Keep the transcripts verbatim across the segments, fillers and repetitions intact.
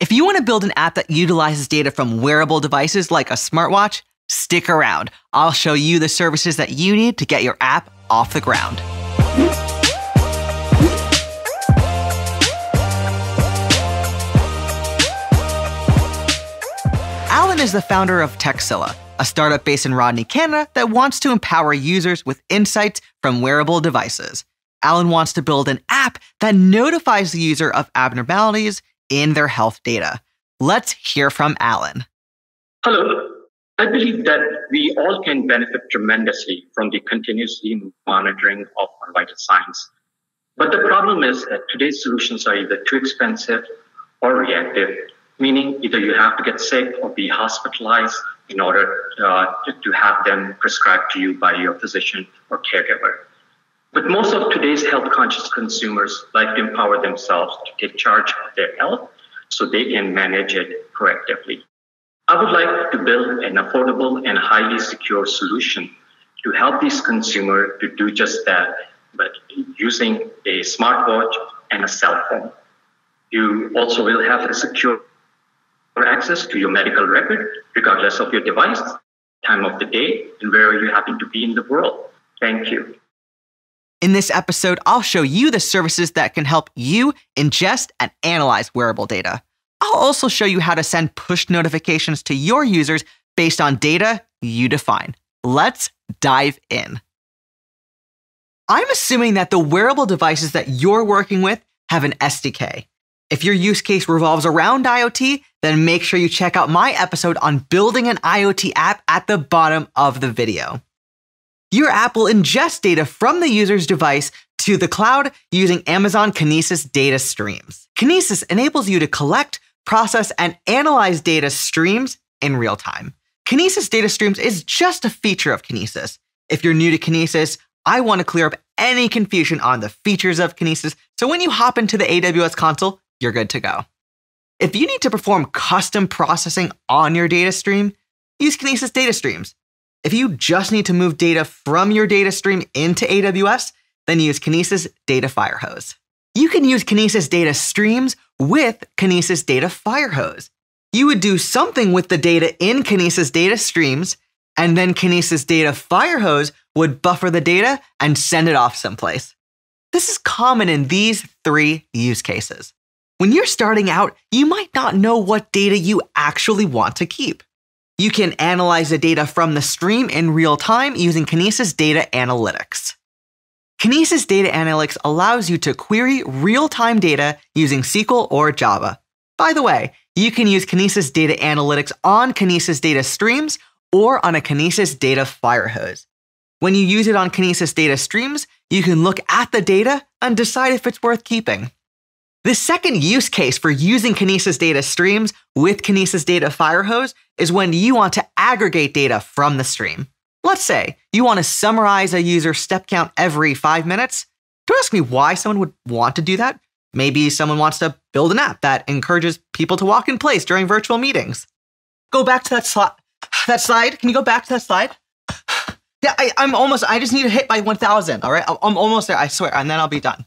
If you want to build an app that utilizes data from wearable devices like a smartwatch, stick around. I'll show you the services that you need to get your app off the ground. Alan is the founder of TechSilla, a startup based in Rodney, Canada that wants to empower users with insights from wearable devices. Alan wants to build an app that notifies the user of abnormalities in their health data. Let's hear from Alan. Hello. I believe that we all can benefit tremendously from the continuously monitoring of our vital signs. But the problem is that today's solutions are either too expensive or reactive, meaning either you have to get sick or be hospitalized in order uh, to, to have them prescribed to you by your physician or caregiver. But most of today's health-conscious consumers like to empower themselves to take charge of their health so they can manage it proactively. I would like to build an affordable and highly secure solution to help these consumers to do just that, but using a smartwatch and a cell phone. You also will have a secure access to your medical record, regardless of your device, time of the day, and wherever you happen to be in the world. Thank you. In this episode, I'll show you the services that can help you ingest and analyze wearable data. I'll also show you how to send push notifications to your users based on data you define. Let's dive in. I'm assuming that the wearable devices that you're working with have an S D K. If your use case revolves around IoT, then make sure you check out my episode on building an IoT app at the bottom of the video. Your app will ingest data from the user's device to the cloud using Amazon Kinesis Data Streams. Kinesis enables you to collect, process, and analyze data streams in real time. Kinesis Data Streams is just a feature of Kinesis. If you're new to Kinesis, I want to clear up any confusion on the features of Kinesis, so when you hop into the A W S console, you're good to go. If you need to perform custom processing on your data stream, use Kinesis Data Streams. If you just need to move data from your data stream into A W S, then use Kinesis Data Firehose. You can use Kinesis Data Streams with Kinesis Data Firehose. You would do something with the data in Kinesis Data Streams, and then Kinesis Data Firehose would buffer the data and send it off someplace. This is common in these three use cases. When you're starting out, you might not know what data you actually want to keep. You can analyze the data from the stream in real time using Kinesis Data Analytics. Kinesis Data Analytics allows you to query real-time data using S Q L or Java. By the way, you can use Kinesis Data Analytics on Kinesis Data Streams or on a Kinesis Data Firehose. When you use it on Kinesis Data Streams, you can look at the data and decide if it's worth keeping. The second use case for using Kinesis Data Streams with Kinesis Data Firehose is when you want to aggregate data from the stream. Let's say you want to summarize a user's step count every five minutes. Don't ask me why someone would want to do that. Maybe someone wants to build an app that encourages people to walk in place during virtual meetings. Go back to that slide. That slide. Can you go back to that slide? Yeah, I, I'm almost, I just need to hit by one thousand. All right, I'm almost there, I swear, and then I'll be done.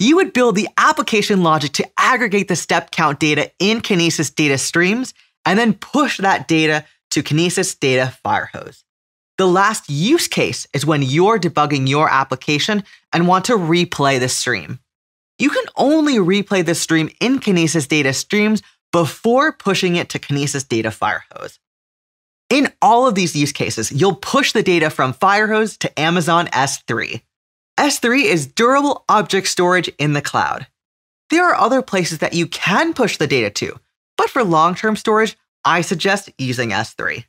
You would build the application logic to aggregate the step count data in Kinesis Data Streams and then push that data to Kinesis Data Firehose. The last use case is when you're debugging your application and want to replay the stream. You can only replay the stream in Kinesis Data Streams before pushing it to Kinesis Data Firehose. In all of these use cases, you'll push the data from Firehose to Amazon S three. S three is durable object storage in the cloud. There are other places that you can push the data to, but for long-term storage, I suggest using S three.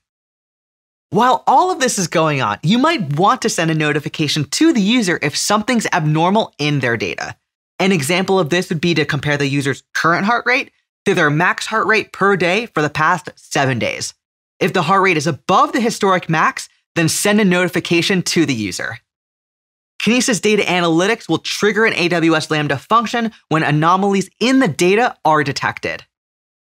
While all of this is going on, you might want to send a notification to the user if something's abnormal in their data. An example of this would be to compare the user's current heart rate to their max heart rate per day for the past seven days. If the heart rate is above the historic max, then send a notification to the user. Kinesis Data Analytics will trigger an A W S Lambda function when anomalies in the data are detected.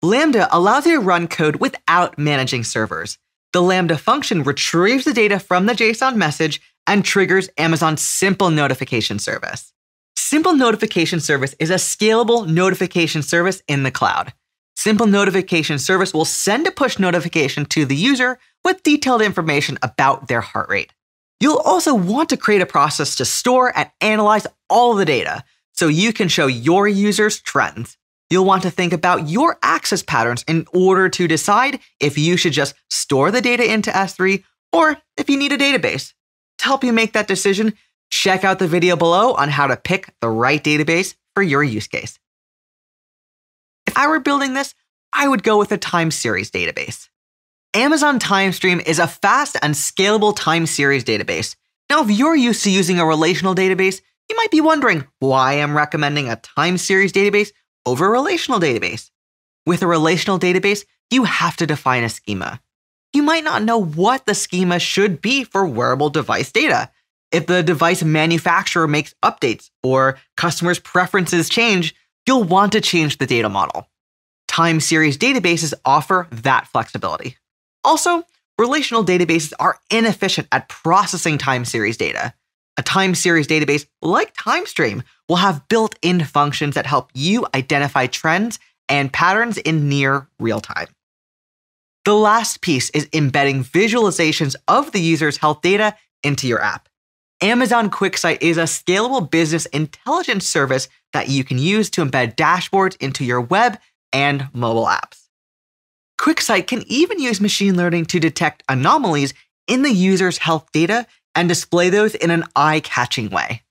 Lambda allows you to run code without managing servers. The Lambda function retrieves the data from the JSON message and triggers Amazon Simple Notification Service. Simple Notification Service is a scalable notification service in the cloud. Simple Notification Service will send a push notification to the user with detailed information about their heart rate. You'll also want to create a process to store and analyze all the data so you can show your users trends. You'll want to think about your access patterns in order to decide if you should just store the data into S three or if you need a database. To help you make that decision, check out the video below on how to pick the right database for your use case. If I were building this, I would go with a time series database. Amazon Timestream is a fast and scalable time series database. Now, if you're used to using a relational database, you might be wondering why I'm recommending a time series database over a relational database. With a relational database, you have to define a schema. You might not know what the schema should be for wearable device data. If the device manufacturer makes updates or customers' preferences change, you'll want to change the data model. Time series databases offer that flexibility. Also, relational databases are inefficient at processing time series data. A time series database like Timestream will have built-in functions that help you identify trends and patterns in near real time. The last piece is embedding visualizations of the user's health data into your app. Amazon QuickSight is a scalable business intelligence service that you can use to embed dashboards into your web and mobile apps. QuickSight can even use machine learning to detect anomalies in the user's health data and display those in an eye-catching way.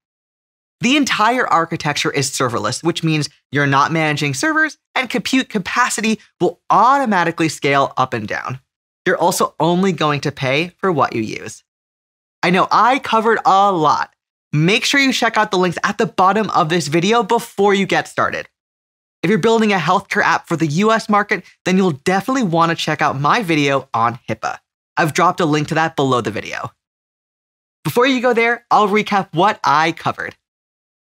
The entire architecture is serverless, which means you're not managing servers, and compute capacity will automatically scale up and down. You're also only going to pay for what you use. I know I covered a lot. Make sure you check out the links at the bottom of this video before you get started. If you're building a healthcare app for the U S market, then you'll definitely want to check out my video on HIPAA. I've dropped a link to that below the video. Before you go there, I'll recap what I covered.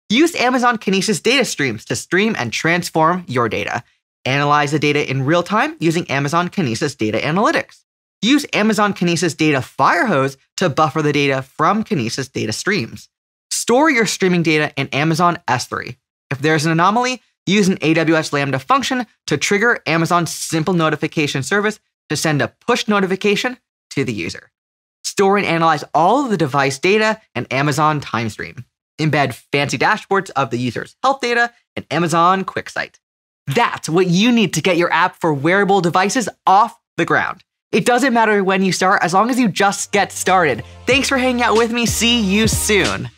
Use Amazon Kinesis Data Streams to stream and transform your data. Analyze the data in real time using Amazon Kinesis Data Analytics. Use Amazon Kinesis Data Firehose to buffer the data from Kinesis Data Streams. Store your streaming data in Amazon S three. If there's an anomaly, use an A W S Lambda function to trigger Amazon Simple Notification Service to send a push notification to the user. Store and analyze all of the device data in Amazon Timestream. Embed fancy dashboards of the user's health data in Amazon QuickSight. That's what you need to get your app for wearable devices off the ground. It doesn't matter when you start, as long as you just get started. Thanks for hanging out with me. See you soon.